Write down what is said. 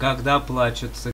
Когда плачутся